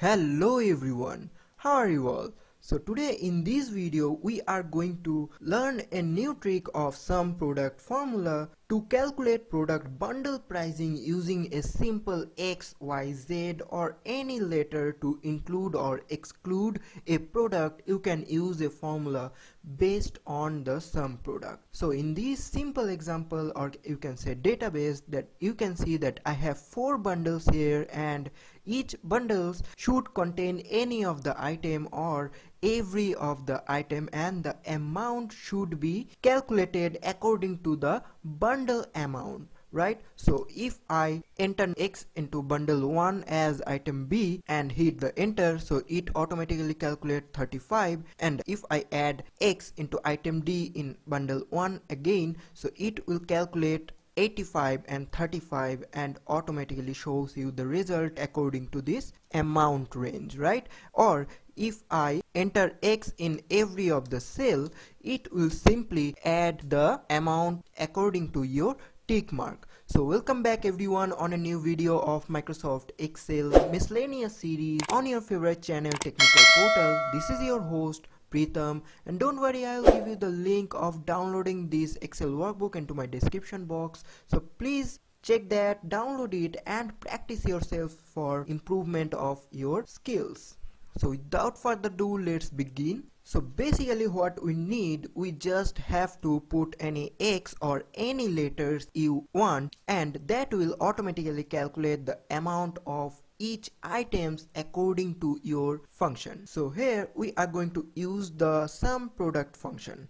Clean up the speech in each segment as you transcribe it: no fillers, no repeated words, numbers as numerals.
Hello everyone, how are you all? So today in this video we are going to learn a new trick of some product formula to calculate product bundle pricing using a simple X, Y, Z or any letter to include or exclude a product. You can use a formula based on the sum product. So in this simple example, or you can say database, that you can see that I have 4 bundles here, and each bundles should contain any of the item or every of the item, and the amount should be calculated according to the bundle amount, right? So if I enter X into bundle 1 as item B and hit the enter, so it automatically calculates 35, and if I add X into item D in bundle 1 again, so it will calculate 85 and 35 and automatically shows you the result according to this amount range, right? Or if I enter X in every of the cell, it will simply add the amount according to your tick mark. So welcome back everyone on a new video of Microsoft Excel miscellaneous series on your favorite channel Technical Portal. This is your host Pritam, and don't worry, I'll give you the link of downloading this Excel workbook into my description box. So please check that, download it and practice yourself for improvement of your skills. So without further ado, let's begin. So basically what we need, we just have to put any X or any letters you want, and that will automatically calculate the amount of each items according to your function. So here we are going to use the sum product function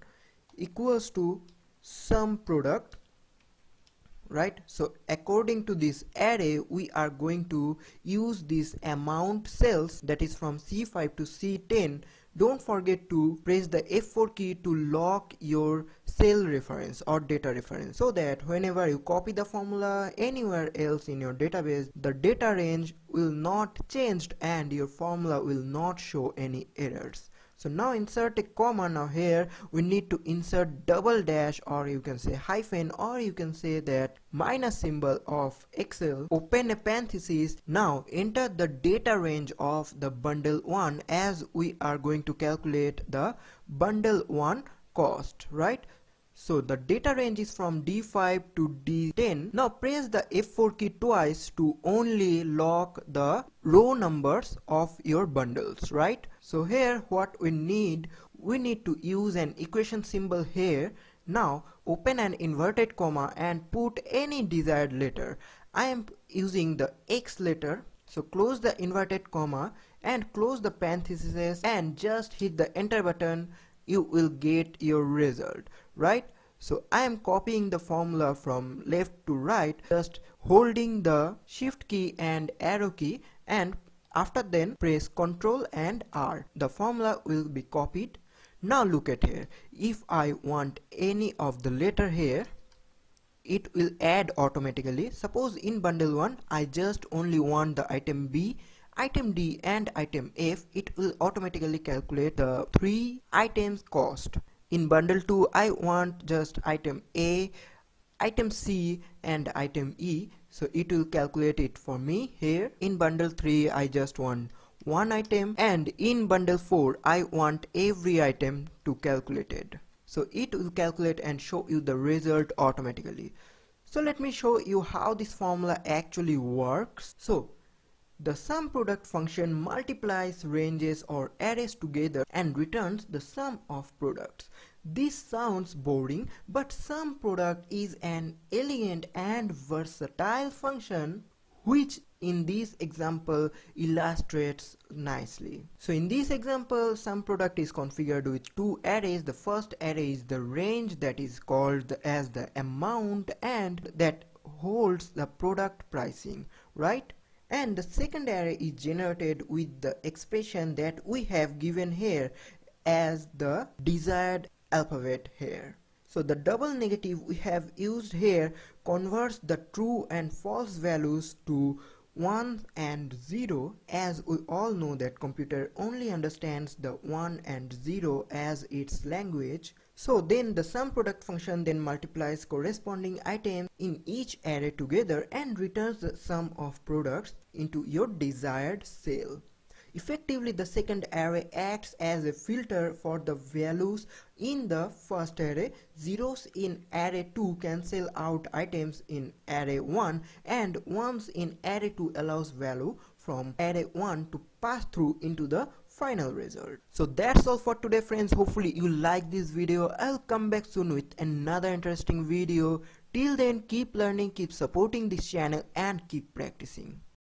equals to sum product, right? So according to this array, we are going to use this amount cells, that is from C5 to C10. Don't forget to press the F4 key to lock your cell reference or data reference, so that whenever you copy the formula anywhere else in your database, the data range will not change and your formula will not show any errors. So now insert a comma. Now here we need to insert double dash, or you can say hyphen, or you can say that minus symbol of Excel, open a parenthesis. Now enter the data range of the bundle 1, as we are going to calculate the bundle 1 cost, right? So the data range is from D5 to D10. Now press the F4 key twice to only lock the row numbers of your bundles, right? So here what we need to use an equation symbol here. Now open an inverted comma and put any desired letter. I am using the X letter. So close the inverted comma and close the parentheses and just hit the enter button. You will get your result, right? So I am copying the formula from left to right, just holding the shift key and arrow key, and after then press Ctrl and R. The formula will be copied. Now look at here, if I want any of the letter here, it will add automatically. Suppose in bundle 1 I just only want the item B, item D and item F, it will automatically calculate the 3 items cost. In bundle 2 I want just item A, item C and item E, so it will calculate it for me here. In bundle 3 I just want one item, and in bundle 4 I want every item to calculate it. So it will calculate and show you the result automatically. So let me show you how this formula actually works. So the sum product function multiplies ranges or arrays together and returns the sum of products. This sounds boring, but sum product is an elegant and versatile function which in this example illustrates nicely. So in this example, sum product is configured with 2 arrays. The first array is the range, that is called as the amount, and that holds the product pricing, right? And the second array is generated with the expression that we have given here as the desired alphabet here. So the double negative we have used here converts the true and false values to 1 and 0, as we all know that computer only understands the 1 and 0 as its language. So then the sum product function then multiplies corresponding items in each array together and returns the sum of products into your desired cell. Effectively, the second array acts as a filter for the values in the first array. Zeros in array 2 cancel out items in array 1, and ones in array 2 allows value from array 1 to pass through into the final result. So that's all for today, friends. Hopefully you like this video. I'll come back soon with another interesting video. Till then, keep learning, keep supporting this channel, and keep practicing.